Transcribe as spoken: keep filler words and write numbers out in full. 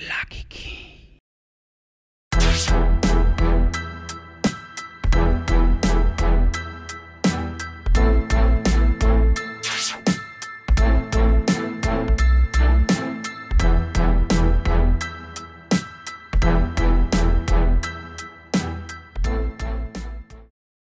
Lucky Kid.